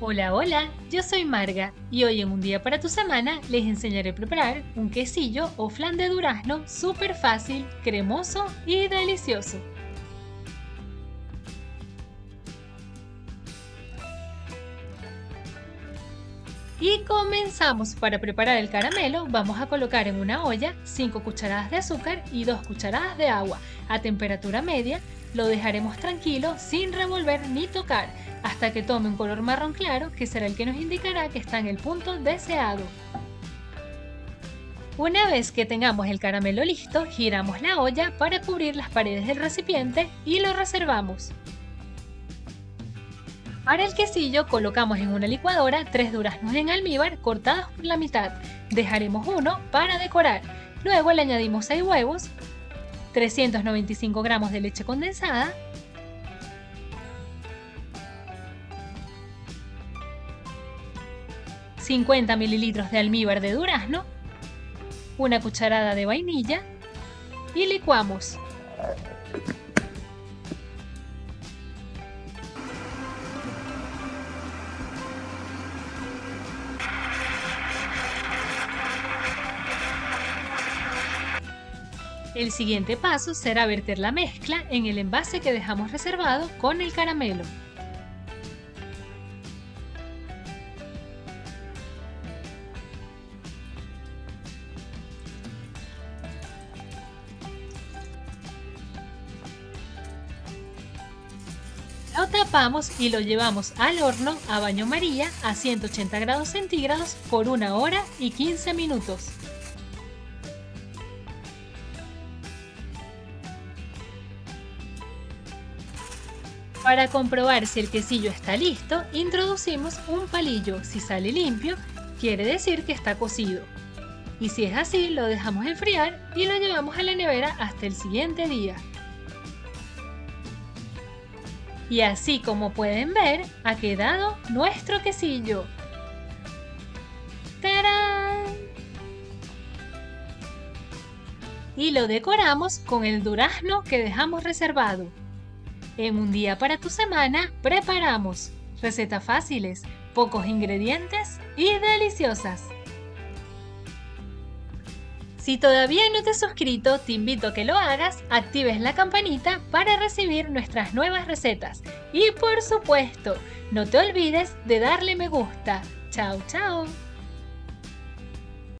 Hola, hola, yo soy Marga y hoy en Un Día para tu Semana les enseñaré a preparar un quesillo o flan de durazno súper fácil, cremoso y delicioso. Y comenzamos. Para preparar el caramelo vamos a colocar en una olla 5 cucharadas de azúcar y 2 cucharadas de agua a temperatura media. Lo dejaremos tranquilo sin revolver ni tocar hasta que tome un color marrón claro, que será el que nos indicará que está en el punto deseado. Una vez que tengamos el caramelo listo, giramos la olla para cubrir las paredes del recipiente y lo reservamos. Para el quesillo colocamos en una licuadora 3 duraznos en almíbar cortados por la mitad. Dejaremos uno para decorar. Luego le añadimos 6 huevos, 395 gramos de leche condensada, 50 mililitros de almíbar de durazno, una cucharada de vainilla y licuamos. El siguiente paso será verter la mezcla en el envase que dejamos reservado con el caramelo. Lo tapamos y lo llevamos al horno a baño María a 180 grados centígrados por 1 hora y 15 minutos. Para comprobar si el quesillo está listo, introducimos un palillo. Si sale limpio, quiere decir que está cocido. Y si es así, lo dejamos enfriar y lo llevamos a la nevera hasta el siguiente día. Y así como pueden ver, ha quedado nuestro quesillo. ¡Tarán! Y lo decoramos con el durazno que dejamos reservado. En Un Día para tu Semana preparamos recetas fáciles, pocos ingredientes y deliciosas. Si todavía no te has suscrito, te invito a que lo hagas, actives la campanita para recibir nuestras nuevas recetas. Y por supuesto, no te olvides de darle me gusta. ¡Chao, chao!